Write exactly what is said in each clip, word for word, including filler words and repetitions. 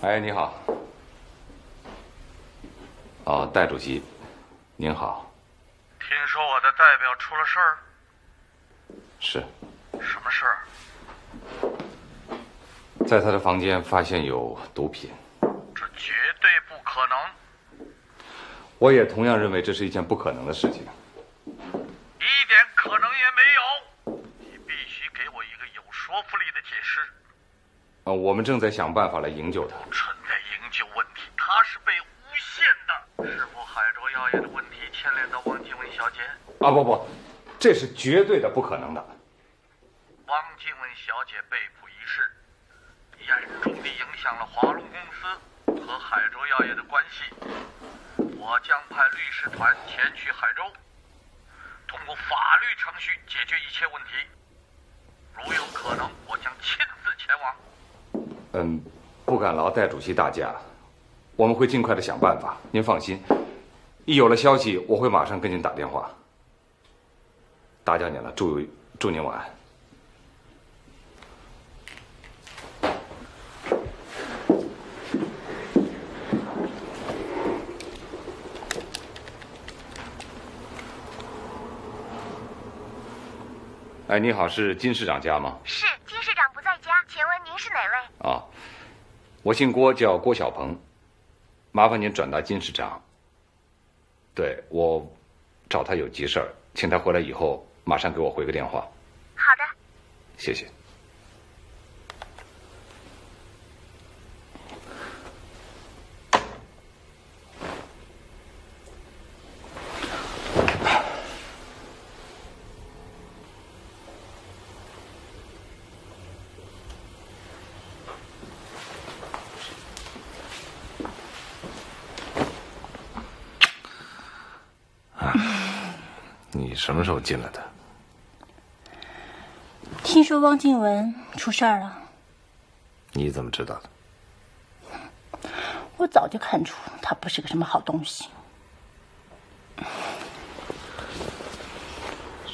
哎，你好。哦，戴主席，您好。听说我的代表出了事儿？是。什么事儿？在他的房间发现有毒品。这绝对不可能。我也同样认为这是一件不可能的事情。 我们正在想办法来营救他。存在营救问题，他是被诬陷的。是否海州药业的问题牵连到汪静雯小姐？啊，不不，这是绝对的不可能的。汪静雯小姐被捕一事，严重地影响了华龙公司和海州药业的关系。我将派律师团前去海州，通过法律程序解决一切问题。如有可能，我将亲自前往。 嗯，不敢劳戴主席大驾，我们会尽快的想办法，您放心。一有了消息，我会马上跟您打电话。打搅您了，祝祝您晚安。哎，你好，是金市长家吗？是。 是哪位啊？我姓郭，叫郭小鹏，麻烦您转达金市长。对，我找他有急事儿，请他回来以后马上给我回个电话。好的，谢谢。什么时候进来的？听说汪静雯出事儿了。你怎么知道的？我早就看出她不是个什么好东西。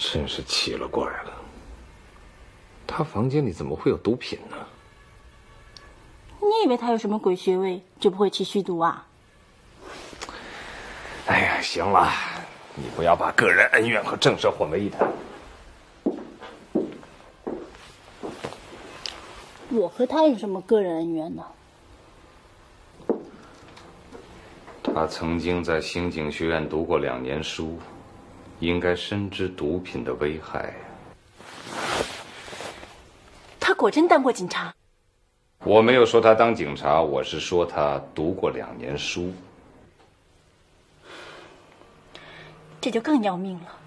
真是奇了怪了，她房间里怎么会有毒品呢？你以为她有什么鬼穴位就不会去吸毒啊？哎呀，行了。 你不要把个人恩怨和正事混为一谈。我和他有什么个人恩怨呢？他曾经在刑警学院读过两年书，应该深知毒品的危害。他果真当过警察？我没有说他当警察，我是说他读过两年书。 这就更要命了，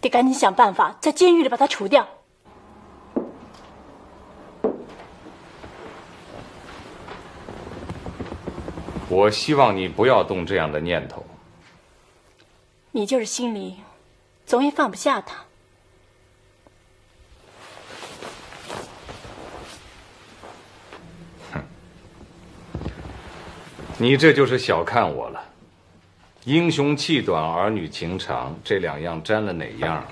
得赶紧想办法在监狱里把他除掉。我希望你不要动这样的念头。你就是心里总也放不下他。哼，你这就是小看我了。 英雄气短，儿女情长，这两样沾了哪样，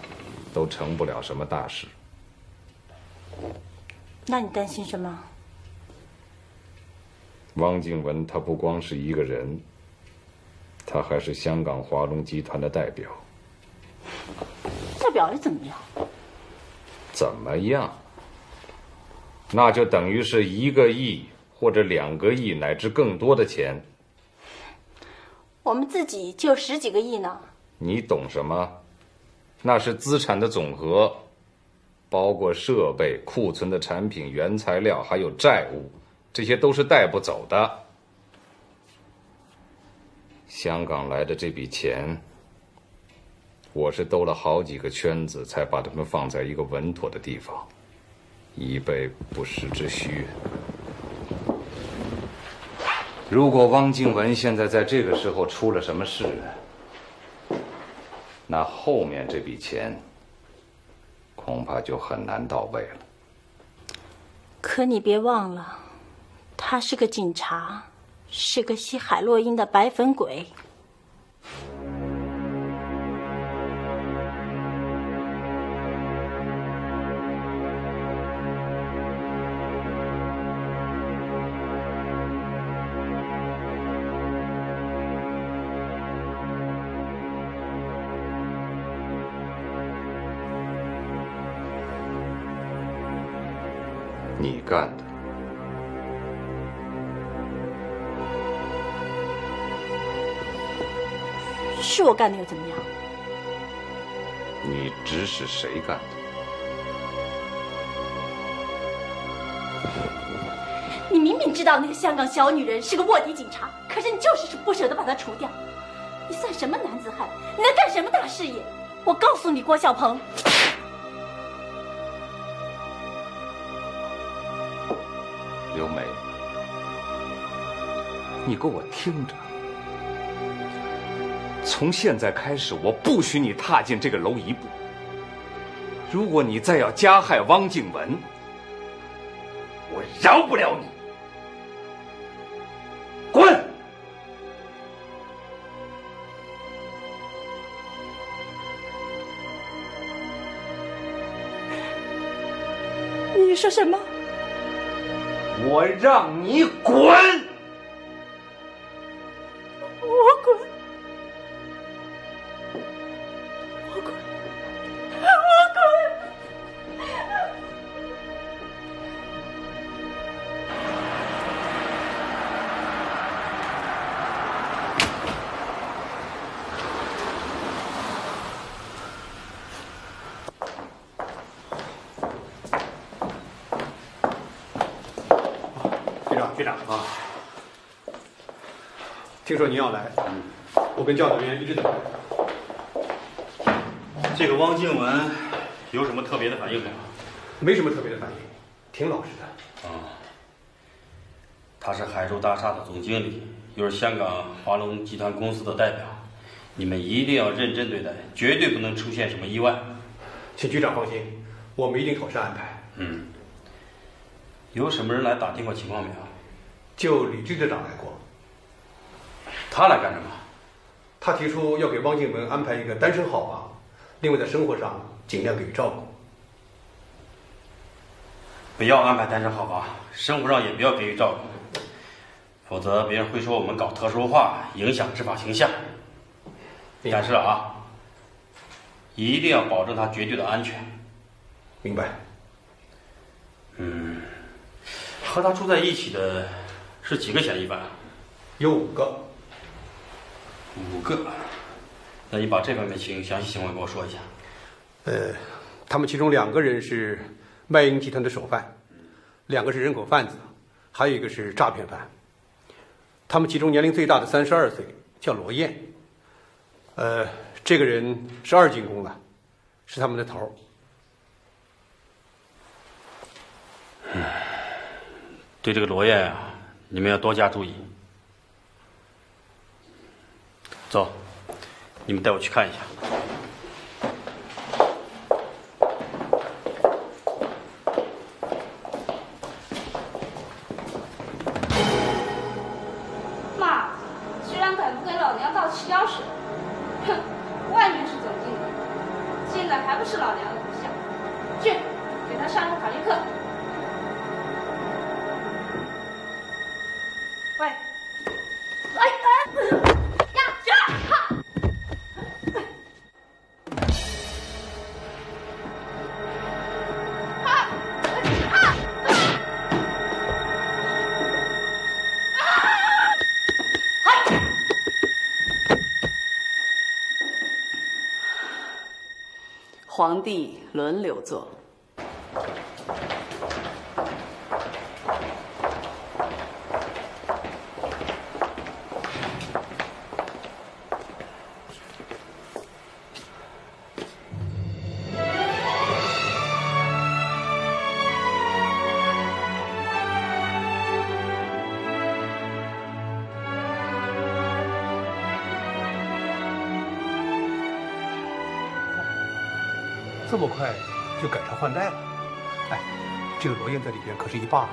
都成不了什么大事。那你担心什么？汪静雯，她不光是一个人，她还是香港华龙集团的代表。代表又怎么样？怎么样？那就等于是一个亿，或者两个亿，乃至更多的钱。 我们自己就十几个亿呢。你懂什么？那是资产的总和，包括设备、库存的产品、原材料，还有债务，这些都是带不走的。香港来的这笔钱，我是兜了好几个圈子，才把它们放在一个稳妥的地方，以备不时之需。 如果汪静雯现在在这个时候出了什么事，那后面这笔钱恐怕就很难到位了。可你别忘了，他是个警察，是个吸海洛因的白粉鬼。你干的。是我干的又怎么样？你指使谁干的？你明明知道那个香港小女人是个卧底警察，可是你就是不舍得把她除掉。你算什么男子汉？你能干什么大事业？我告诉你，郭小鹏。 刘梅，你给我听着！从现在开始，我不许你踏进这个楼一步。如果你再要加害汪静文，我饶不了你！滚！你说什么？ 我让你滚！我滚！我滚！我滚！ 队长啊，听说您要来，我跟教导员一直等。这个汪静文有什么特别的反应没有？没什么特别的反应，挺老实的。啊、嗯，他是海州大厦的总经理，又是香港华龙集团公司的代表，你们一定要认真对待，绝对不能出现什么意外。请局长放心，我们一定妥善安排。嗯，有什么人来打听过情况没有？ 就李支队长来过，他来干什么？他提出要给汪静文安排一个单身号房，另外在生活上尽量给予照顾。不要安排单身号房，生活上也不要给予照顾，否则别人会说我们搞特殊化，影响执法形象。但是啊，一定要保证他绝对的安全。明白。嗯，和他住在一起的。 是几个嫌疑犯？有五个。五个，那你把这方面情详细情况给我说一下。呃，他们其中两个人是卖淫集团的首犯，两个是人口贩子，还有一个是诈骗犯。他们其中年龄最大的三十二岁，叫罗燕。呃，这个人是二进宫的，是他们的头儿。嗯，对这个罗燕啊。 你们要多加注意。走，你们带我去看一下。妈，居然敢跟老娘倒气钥匙！哼，外面是总经理，进来还不是老娘的对象？去，给他上个法律课。 喂，哎哎呀呀！哈！啊啊啊！哎！皇帝轮流坐。 这么快就改朝换代了，哎，这个罗燕在里边可是一霸。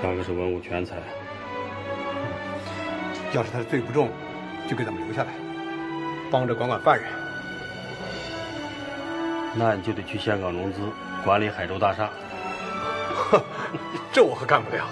他可是文武全才、嗯，要是他的罪不重，就给咱们留下来，帮着管管犯人。那你就得去香港融资，管理海州大厦。呵，这我可干不了。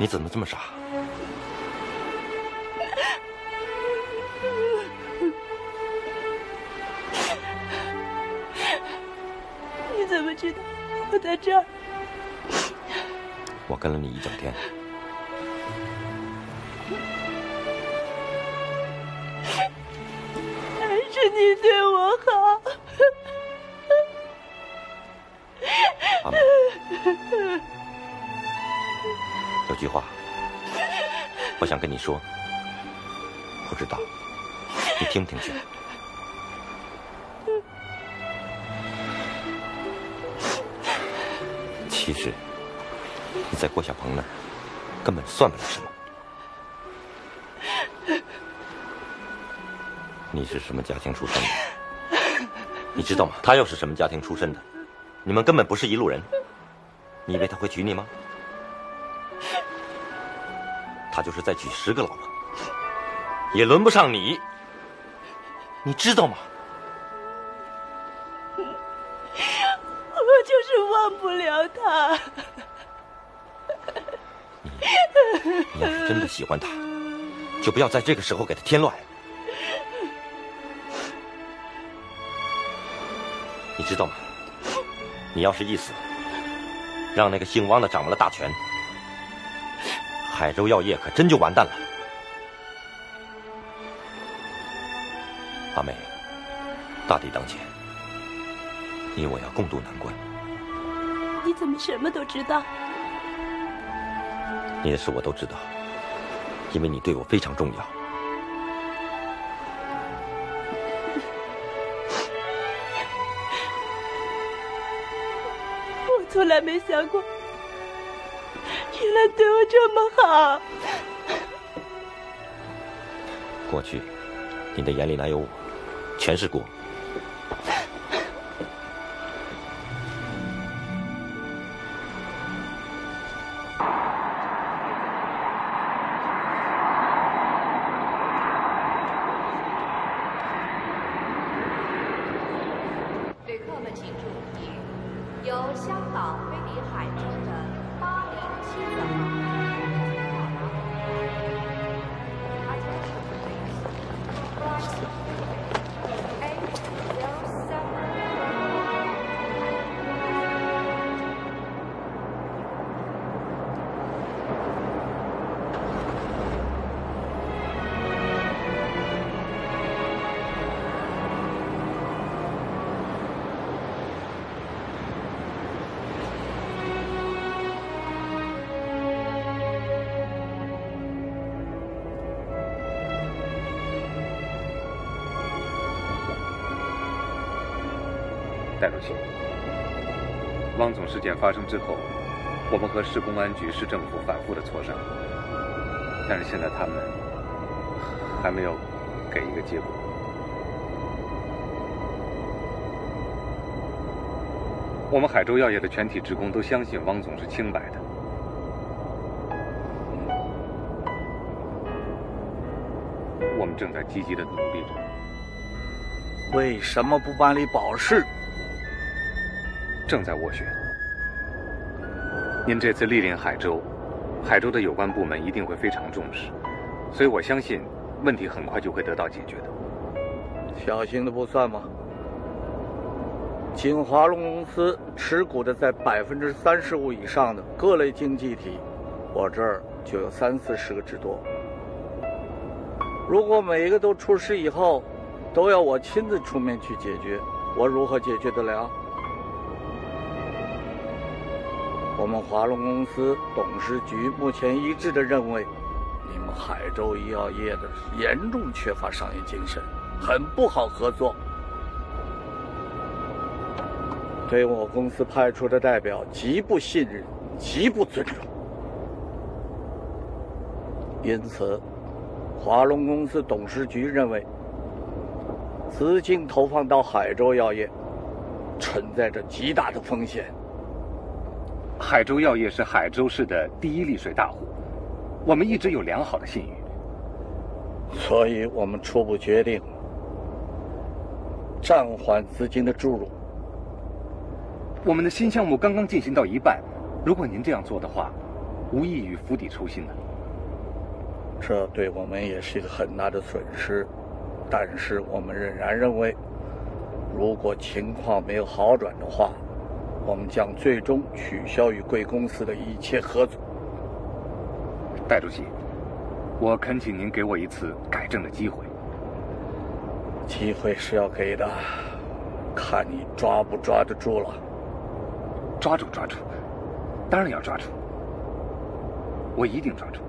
你怎么这么傻？你怎么知道我在这儿？我跟了你一整天。 是你对我好，阿妹。有句话，我想跟你说，不知道你听不听去？其实你在郭小鹏那儿根本算不了什么。 你是什么家庭出身的？你知道吗？他又是什么家庭出身的？你们根本不是一路人。你以为他会娶你吗？他就是再娶十个老婆，也轮不上你。你知道吗？我就是忘不了他。你，你要是真的喜欢他，就不要在这个时候给他添乱。 你知道吗？你要是一死，让那个姓汪的掌握了大权，海州药业可真就完蛋了。阿妹，大敌当前，你我要共度难关。你怎么什么都知道？你的事我都知道，因为你对我非常重要。 从来没想过，原来对我这么好。过去，你的眼里哪有我，全是锅。旅客们，请注意。 由香港飞抵海州的八零七次航戴主席，汪总事件发生之后，我们和市公安局、市政府反复的磋商，但是现在他们还没有给一个结果。我们海州药业的全体职工都相信汪总是清白的。 我们正在积极的努力着。为什么不办理保释？ 正在斡旋。您这次莅临海州，海州的有关部门一定会非常重视，所以我相信问题很快就会得到解决的。小型的不算吗？锦华龙公司持股的在百分之三十五以上的各类经济体，我这儿就有三四十个之多。如果每一个都出事以后，都要我亲自出面去解决，我如何解决得了？ 我们华龙公司董事局目前一致的认为，你们海州医药业的严重缺乏商业精神，很不好合作。对我公司派出的代表极不信任，极不尊重。因此，华龙公司董事局认为，资金投放到海州药业存在着极大的风险。 海州药业是海州市的第一利水大户，我们一直有良好的信誉，所以我们初步决定暂缓资金的注入。我们的新项目刚刚进行到一半，如果您这样做的话，无异于釜底抽薪的。这对我们也是一个很大的损失，但是我们仍然认为，如果情况没有好转的话，我们将最终取消与贵公司的一切合作。戴主席，我恳请您给我一次改正的机会。机会是要给的，看你抓不抓得住了。抓住，抓住，当然要抓住，我一定抓住。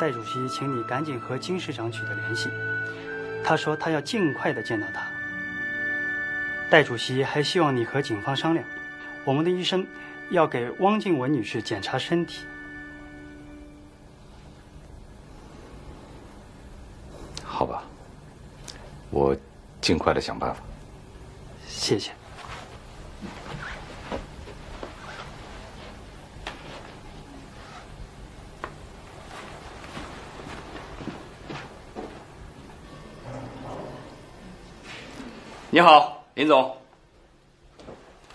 戴主席，请你赶紧和金市长取得联系。他说他要尽快的见到他。戴主席还希望你和警方商量，我们的医生要给汪静文女士检查身体。好吧，我尽快的想办法。谢谢。 你好，林总。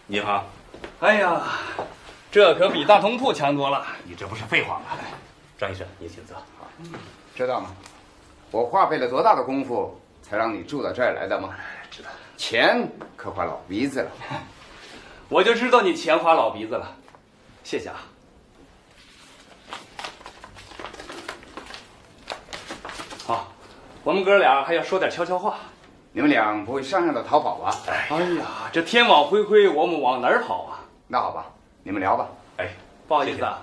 你好。哎呀，这可比大通铺强多了。你这不是废话吗？张医生，您请坐。知道吗？我花费了多大的功夫才让你住到这儿来的吗？知道。钱可花老鼻子了。我就知道你钱花老鼻子了。谢谢啊。好，我们哥俩还要说点悄悄话。 你们俩不会商量着逃跑吧？哎呀，这天网恢恢，我们往哪儿跑啊？那好吧，你们聊吧。哎，不好意思啊。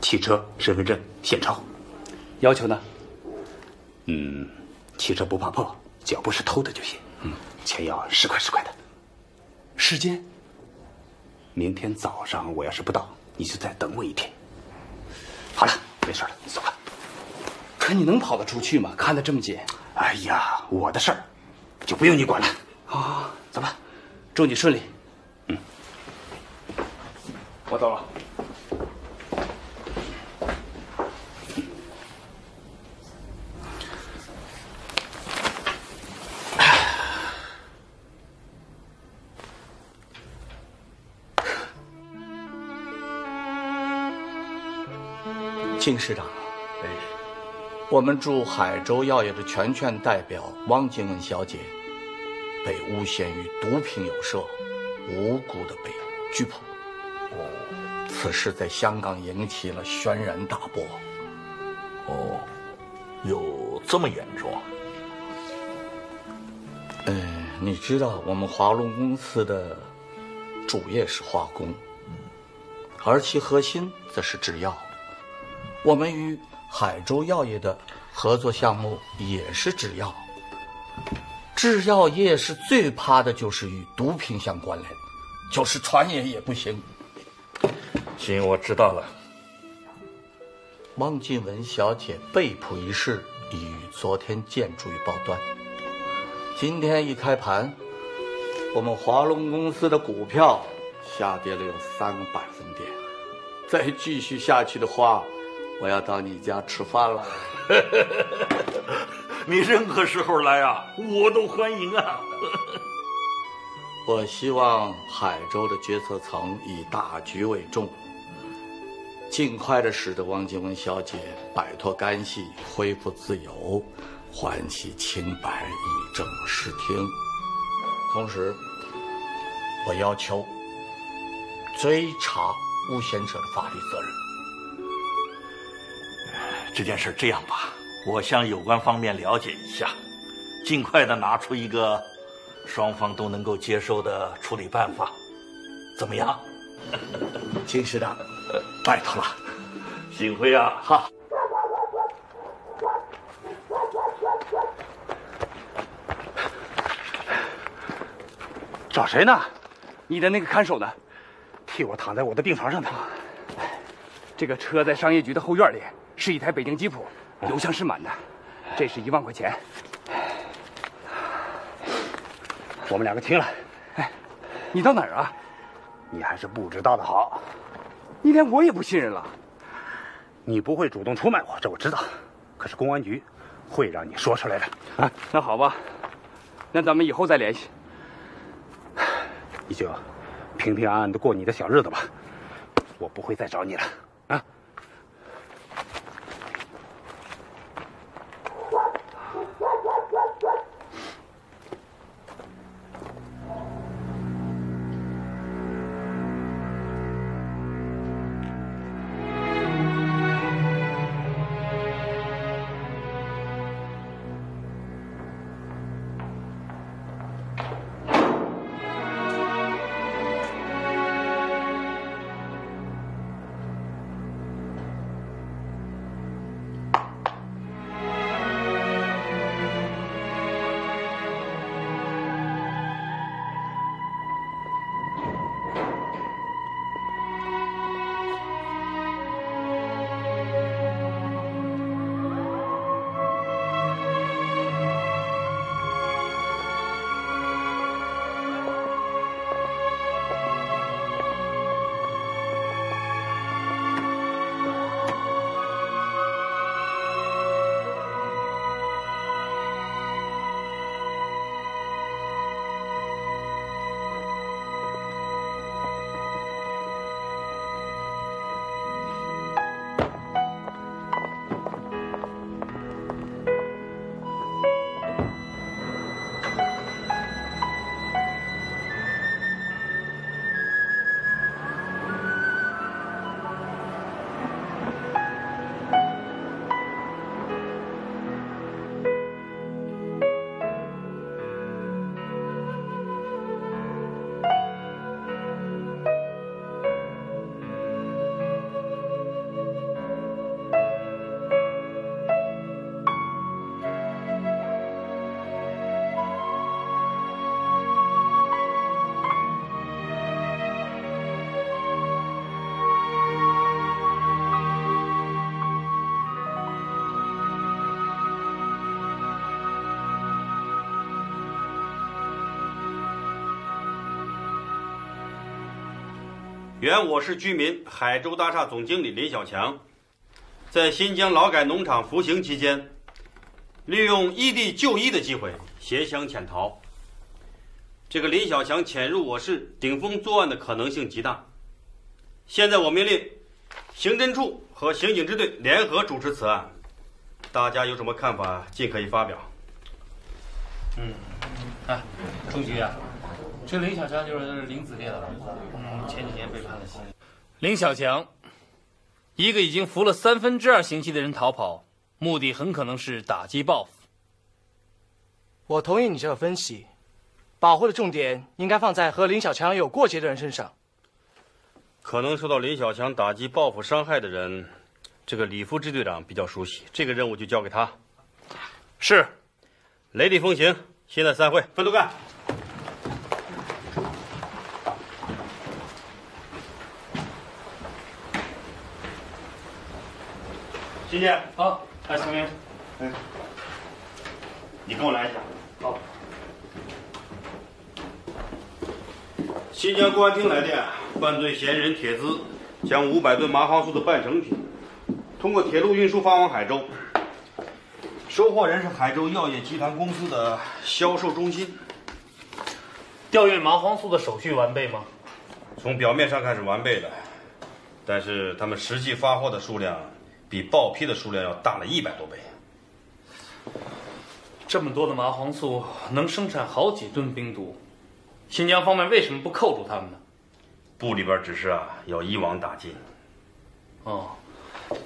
汽车、身份证、现钞，要求呢？嗯，汽车不怕破，只要不是偷的就行。嗯，钱要十块十块的。时间？明天早上我要是不到，你就再等我一天。 好了，没事了，你走吧。可你能跑得出去吗？看得这么紧。哎呀，我的事儿就不用你管了。好，好，好，走吧，祝你顺利。嗯，我走了。金市长，哎，我们驻海州药业的全权代表汪静文小姐，被诬陷于毒品有涉，无辜的被拘捕。哦，此事在香港引起了轩然大波。哦，有这么严重啊？嗯，你知道我们华龙公司的主业是化工，而其核心则是制药。 我们与海州药业的合作项目也是制药，制药业是最怕的就是与毒品相关联，就是传言也不行。行，我知道了。汪静文小姐被捕一事已于昨天见诸于报端，今天一开盘，我们华龙公司的股票下跌了有三个百分点，再继续下去的话。 我要到你家吃饭了，你任何时候来啊，我都欢迎啊。我希望海州的决策层以大局为重，尽快的使得汪静文小姐摆脱干系，恢复自由，还其清白，以正视听。同时，我要求追查诬陷者的法律责任。这件事这样吧，我向有关方面了解一下，尽快的拿出一个双方都能够接受的处理办法，怎么样？金师长，拜托了。幸会啊，哈。 找谁呢？你的那个看守呢？替我躺在我的病床上的。这个车在商业局的后院里，是一台北京吉普，油箱是满的。这是一万块钱。我们两个听了。哎，你到哪儿啊？你还是不知道的好。你连我也不信任了。你不会主动出卖我，这我知道。可是公安局会让你说出来的。啊，那好吧，那咱们以后再联系。 你就平平安安的过你的小日子吧，我不会再找你了啊！原我市居民海州大厦总经理林小强，在新疆劳改农场服刑期间，利用异地就医的机会携枪潜逃。这个林小强潜入我市顶风作案的可能性极大。现在我命令刑侦处和刑警支队联合主持此案，大家有什么看法尽可以发表。嗯，啊，朱局啊。 这林小强就是林子烈的儿子，嗯，前几年被判了刑。林小强，一个已经服了三分之二刑期的人逃跑，目的很可能是打击报复。我同意你这个分析，保护的重点应该放在和林小强有过节的人身上。可能受到林小强打击报复伤害的人，这个李副支队长比较熟悉，这个任务就交给他。是，雷厉风行。现在散会，分头干。 金姐，好，哎，小明，嗯，你跟我来一下。好。新疆公安厅来电，犯罪嫌疑人铁资将五百吨麻黄素的半成品通过铁路运输发往海州，收货人是海州药业集团公司的销售中心。调运麻黄素的手续完备吗？从表面上看是完备的，但是他们实际发货的数量。 比报批的数量要大了一百多倍。这么多的麻黄素能生产好几吨冰毒，新疆方面为什么不扣住他们呢？部里边指示啊，要一网打尽。哦，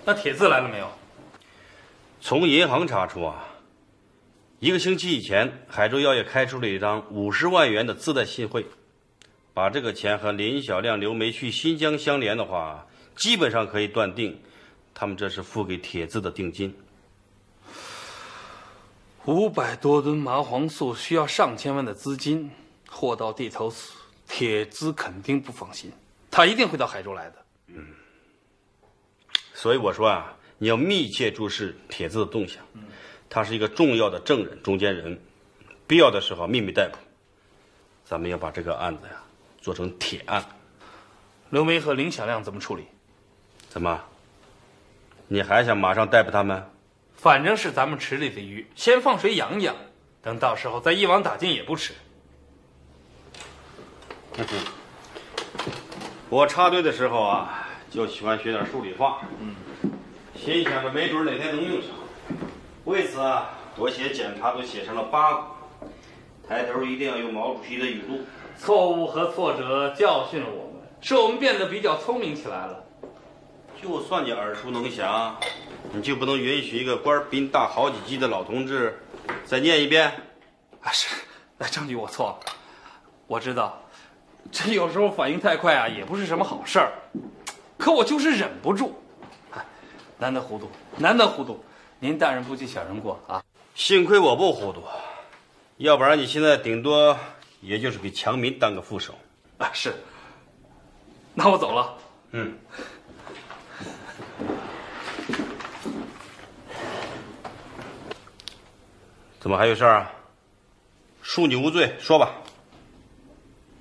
那铁子来了没有？从银行查出啊，一个星期以前，海州药业开出了一张五十万元的自带信汇，把这个钱和林小亮、刘梅去新疆相连的话，基本上可以断定，他们这是付给铁子的定金。 五百多吨麻黄素需要上千万的资金，货到地头，铁资肯定不放心，他一定会到海州来的。嗯，所以我说啊，你要密切注视铁资的动向，他是一个重要的证人、中间人，必要的时候秘密逮捕。咱们要把这个案子呀、啊、做成铁案。刘梅和林小亮怎么处理？怎么？你还想马上逮捕他们？ 反正是咱们池里的鱼，先放水养一养，等到时候再一网打尽也不迟。我插队的时候啊，就喜欢学点数理化，嗯，心想着没准哪天能用上。为此啊，我写检查都写成了八股，抬头一定要用毛主席的语录。错误和挫折教训了我们，使我们变得比较聪明起来了。 就算你耳熟能详，你就不能允许一个官比你大好几级的老同志再念一遍？啊，是，张局，我错了，我知道，这有时候反应太快啊，也不是什么好事儿。可我就是忍不住，哎，难得糊涂，难得糊涂。您大人不计小人过啊！幸亏我不糊涂，要不然你现在顶多也就是给强民当个副手。啊，是。那我走了。嗯。 怎么还有事儿啊？恕你无罪，说吧。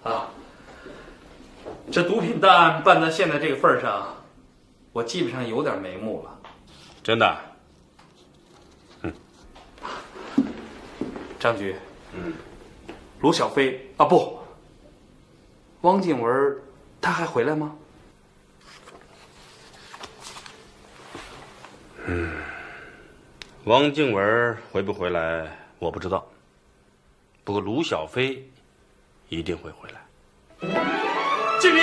啊，这毒品大案办到现在这个份儿上，我基本上有点眉目了。真的？嗯。张局，嗯，卢小飞啊，不，汪静文，他还回来吗？嗯。 汪静文回不回来，我不知道。不过卢小飞一定会回来。敬礼。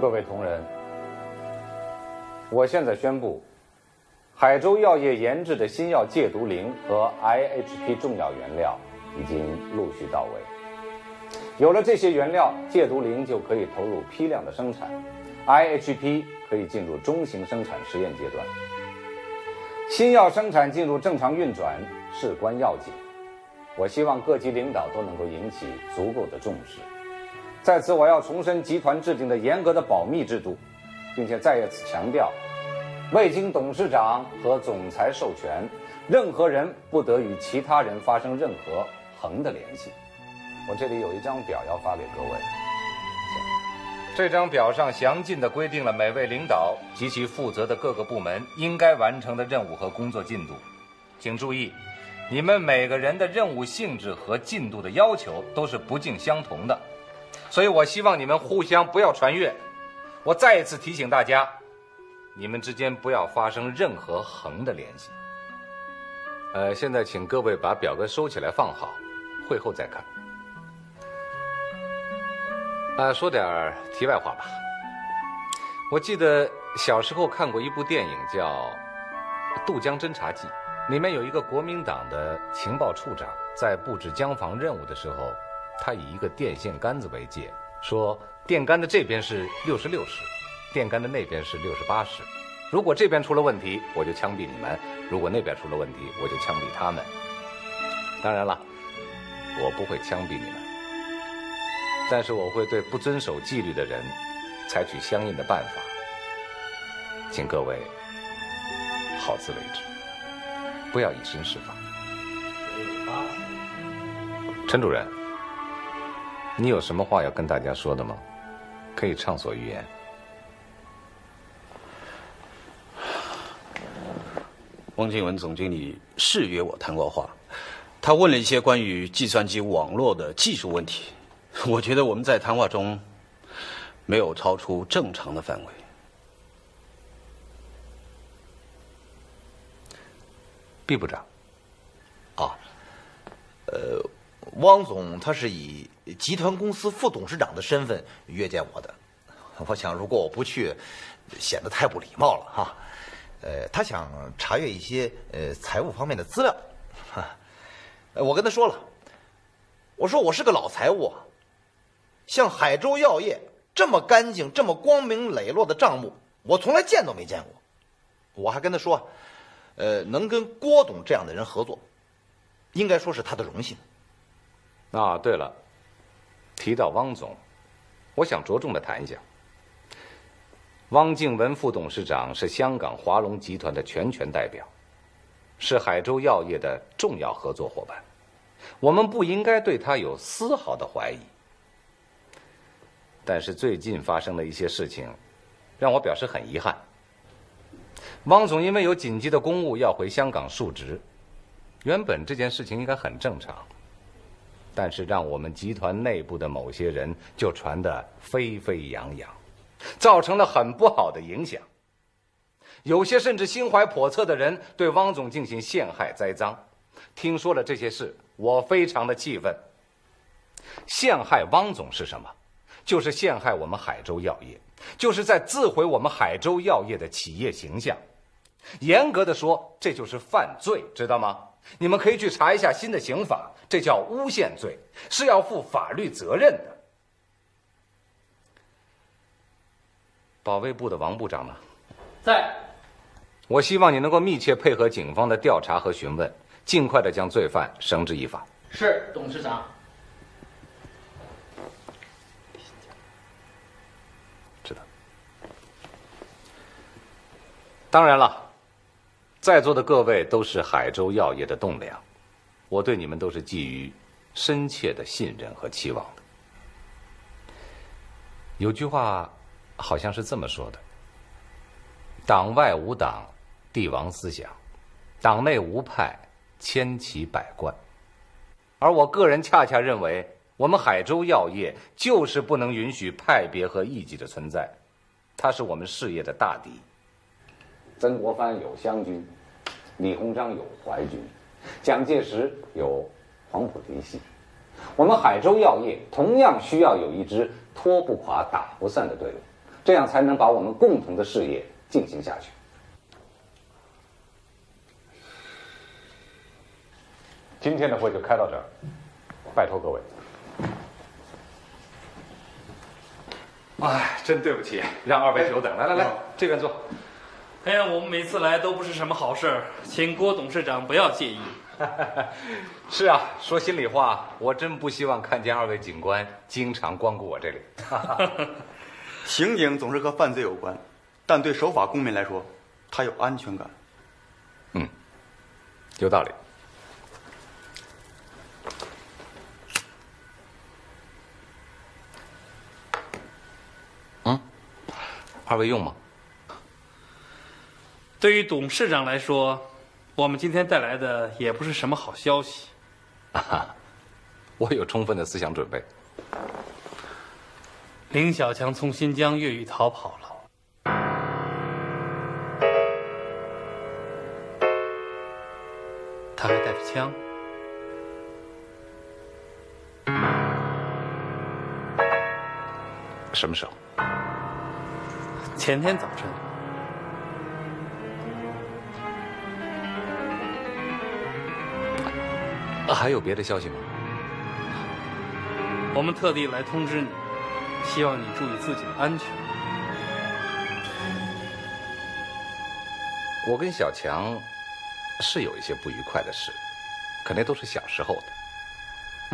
各位同仁，我现在宣布，海州药业研制的新药戒毒灵和 I H P 重要原料已经陆续到位。 有了这些原料，戒毒灵就可以投入批量的生产 ，I H P 可以进入中型生产实验阶段。新药生产进入正常运转事关要紧，我希望各级领导都能够引起足够的重视。在此，我要重申集团制定的严格的保密制度，并且再次强调，未经董事长和总裁授权，任何人不得与其他人发生任何横的联系。 我这里有一张表要发给各位，这张表上详尽地规定了每位领导及其负责的各个部门应该完成的任务和工作进度。请注意，你们每个人的任务性质和进度的要求都是不尽相同的，所以我希望你们互相不要传阅。我再一次提醒大家，你们之间不要发生任何横的联系。呃，现在请各位把表格收起来放好，会后再看。 啊，说点题外话吧。我记得小时候看过一部电影叫《渡江侦察记》，里面有一个国民党的情报处长，在布置江防任务的时候，他以一个电线杆子为界，说电杆的这边是六十六师，电杆的那边是六十八师。如果这边出了问题，我就枪毙你们；如果那边出了问题，我就枪毙他们。当然了，我不会枪毙你们。 但是我会对不遵守纪律的人采取相应的办法，请各位好自为之，不要以身试法。陈主任，你有什么话要跟大家说的吗？可以畅所欲言。汪静文总经理是约我谈过话，他问了一些关于计算机网络的技术问题。 我觉得我们在谈话中没有超出正常的范围。毕部长，啊，呃，汪总他是以集团公司副董事长的身份约见我的，我想如果我不去，显得太不礼貌了哈。呃，他想查阅一些呃财务方面的资料，我跟他说了，我说我是个老财务啊，像海州药业这么干净、这么光明磊落的账目，我从来见都没见过。我还跟他说，呃，能跟郭董这样的人合作，应该说是他的荣幸。啊，对了，提到汪总，我想着重的谈一下。汪静文副董事长是香港华隆集团的全权代表，是海州药业的重要合作伙伴，我们不应该对他有丝毫的怀疑。但是最近发生的一些事情，让我表示很遗憾。汪总因为有紧急的公务要回香港述职，原本这件事情应该很正常，但是让我们集团内部的某些人就传得沸沸扬扬。造成了很不好的影响，有些甚至心怀叵测的人对汪总进行陷害栽赃。听说了这些事，我非常的气愤。陷害汪总是什么？就是陷害我们海州药业，就是在自毁我们海州药业的企业形象。严格的说，这就是犯罪，知道吗？你们可以去查一下新的刑法，这叫诬陷罪，是要负法律责任的。保卫部的王部长呢？在。我希望你能够密切配合警方的调查和询问，尽快的将罪犯绳之以法。是，董事长。知道。当然了，在座的各位都是海州药业的栋梁，我对你们都是寄予深切的信任和期望的。有句话好像是这么说的：党外无党，帝王思想；党内无派，千奇百怪。而我个人恰恰认为，我们海州药业就是不能允许派别和异己的存在，它是我们事业的大敌。曾国藩有湘军，李鸿章有淮军，蒋介石有黄埔嫡系。我们海州药业同样需要有一支拖不垮、打不散的队伍。这样才能把我们共同的事业进行下去。今天的会就开到这儿，拜托各位。哎，真对不起，让二位久等。来来来，这边坐。哎呀，我们每次来都不是什么好事儿，请郭董事长不要介意。是啊，说心里话，我真不希望看见二位警官经常光顾我这里。刑警总是和犯罪有关，但对守法公民来说，他有安全感。嗯，有道理。嗯，二位用吗？对于董事长来说，我们今天带来的也不是什么好消息。啊，我有充分的思想准备。林小强从新疆越狱逃跑了。他还带着枪。什么时候？前天早晨。还有别的消息吗？我们特地来通知你。希望你注意自己的安全。我跟小强是有一些不愉快的事，可那都是小时候的。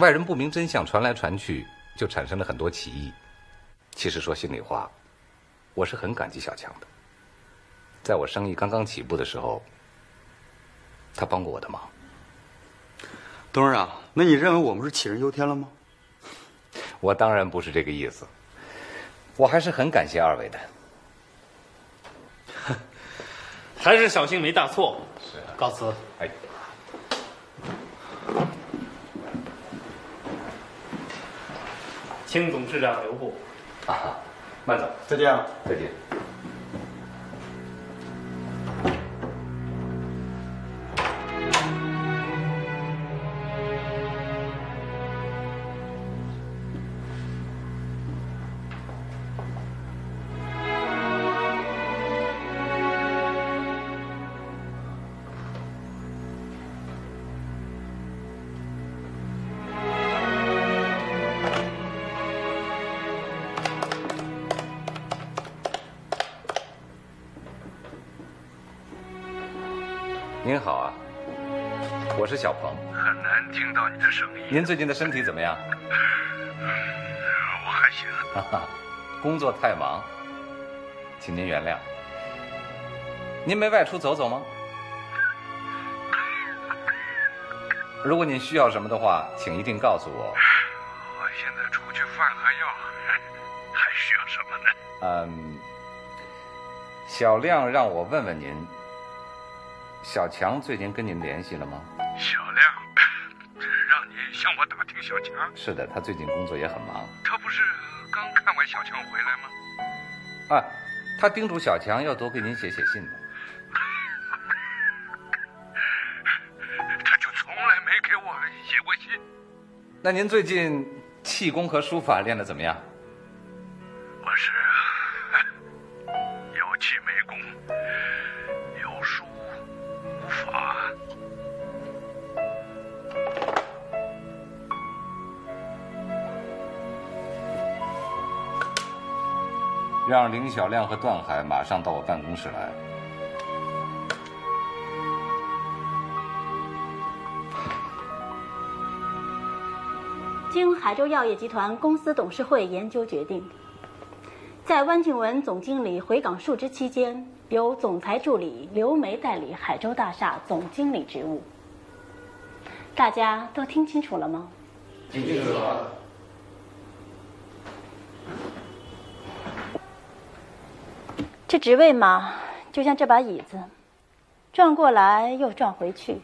外人不明真相传来传去，就产生了很多歧义。其实说心里话，我是很感激小强的。在我生意刚刚起步的时候，他帮过我的忙。董事长，那你认为我们是杞人忧天了吗？我当然不是这个意思，我还是很感谢二位的。还是小心没大错。是啊，告辞。哎，请董事长留步。啊，慢走，再见啊，再见。您好啊，我是小鹏。很难听到你的声音。您最近的身体怎么样？我还行。哈哈，工作太忙，请您原谅。您没外出走走吗？如果您需要什么的话，请一定告诉我。我现在出去饭和药，还需要什么呢？嗯，小亮让我问问您。 小强最近跟您联系了吗？小亮，让你向我打听小强。是的，他最近工作也很忙。他不是刚看完小强回来吗？啊，他叮嘱小强要多给您写写信呢。他就从来没给我写过信。那您最近气功和书法练得怎么样？我是有气没功，有书。 法，让林小亮和段海马上到我办公室来。经海州药业集团公司董事会研究决定，在汪静文总经理回港述职期间。 由总裁助理刘梅代理海州大厦总经理职务。大家都听清楚了吗？听清楚了。这职位嘛，就像这把椅子，转过来又转回去。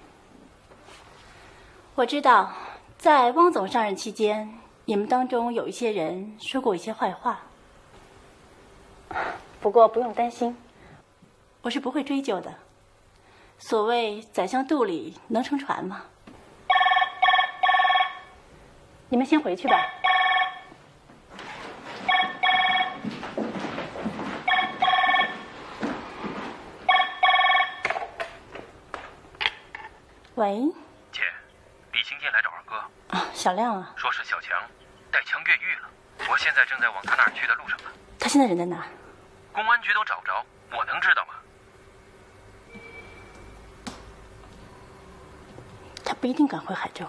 我知道，在汪总上任期间，你们当中有一些人说过一些坏话，不过不用担心。 我是不会追究的。所谓宰相肚里能撑船吗？你们先回去吧。喂。姐，李行天来找二哥。啊，小亮啊。说是小强带枪越狱了，我现在正在往他那儿去的路上呢。他现在人在哪？公安局都找不着，我能知道吗？ 他不一定敢回海州。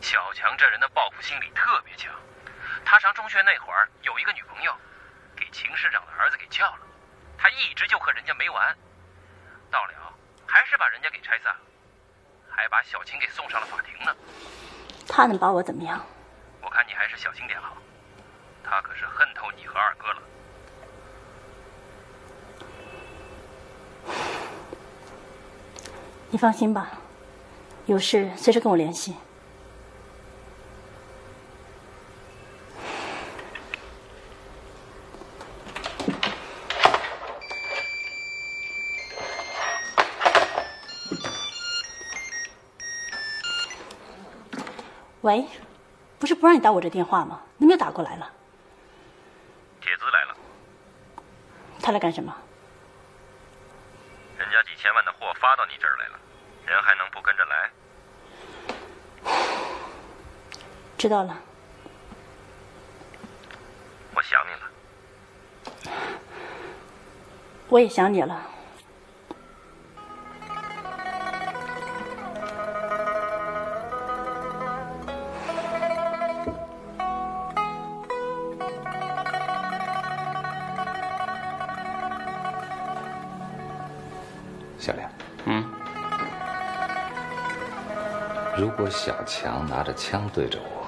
小强这人的报复心理特别强。他上中学那会儿有一个女朋友，给秦市长的儿子给撬了，他一直就和人家没完，到了还是把人家给拆散了，还把小秦给送上了法庭呢。他能把我怎么样？我看你还是小心点好。他可是恨透你和二哥了。你放心吧。 有事随时跟我联系。喂，不是不让你打我这电话吗？你们又打过来了。铁子来了。他来干什么？人家几千万的货发到你这儿来了。 人还能不跟着来？知道了。我想你了。我也想你了。小亮。嗯。 如果小强拿着枪对着我，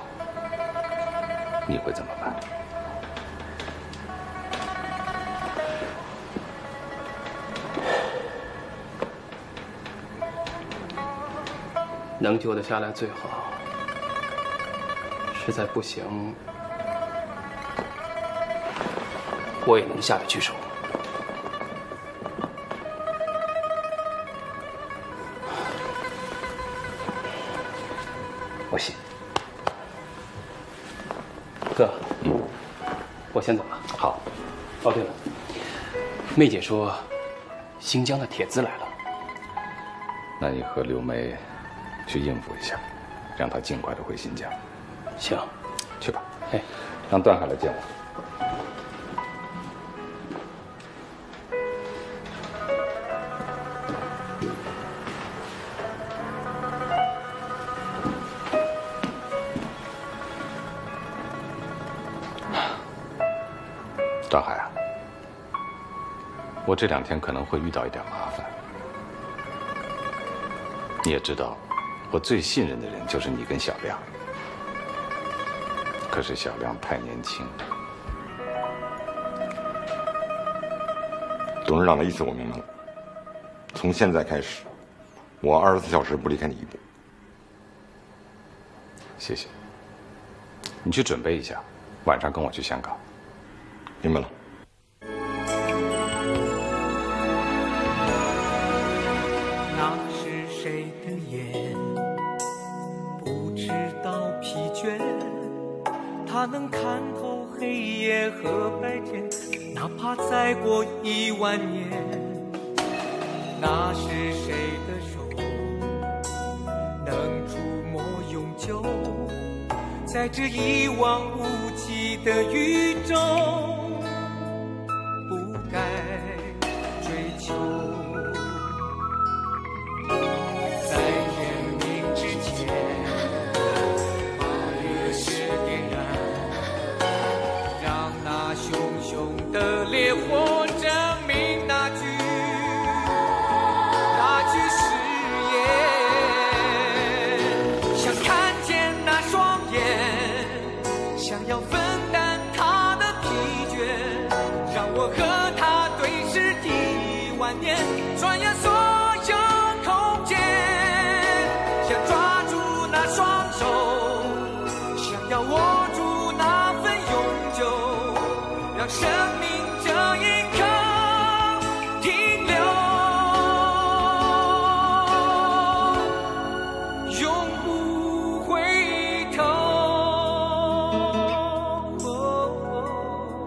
你会怎么办？能救得下来最好，实在不行，我也能下得去手。我信。哥，嗯，我先走了。好。哦，对了，妹姐说，新疆的铁资来了。那你和刘梅去应付一下，让她尽快的回新疆。行，去吧。哎，让段海来见我。 段海啊，我这两天可能会遇到一点麻烦。你也知道，我最信任的人就是你跟小亮。可是小亮太年轻了。董事长的意思我明白了，从现在开始，我二十四小时不离开你一步。谢谢。你去准备一下，晚上跟我去香港。 明白了。那是谁的眼？不知道疲倦，它能看透黑夜和白天，哪怕再过一万年。那是谁的手？能触摸永久，在这一望无际的宇宙。 该追求，在天明之前，把烈士点燃，让那熊熊的烈火证明那句那句誓言。想看见那双眼，想要分担他的疲倦，让我和。 转眼所有空间，想抓住那双手，想要握住那份永久，让生命这一刻停留，永不回头。哦哦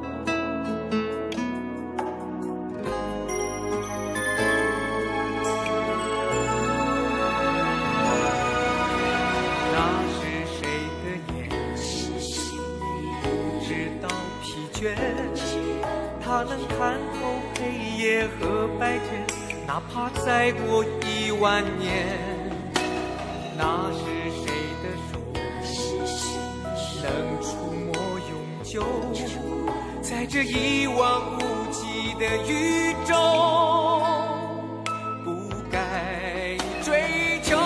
他能看透黑夜和白天，哪怕再过一万年。那是谁的手，能触摸永久，在这一望无际的宇宙，不该追求。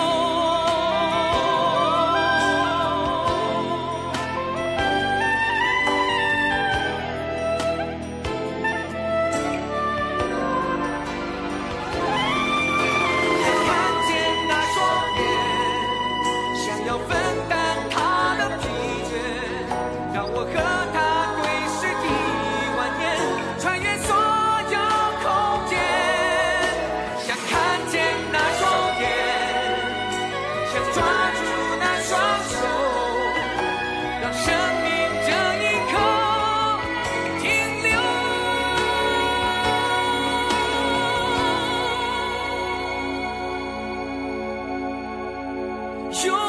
You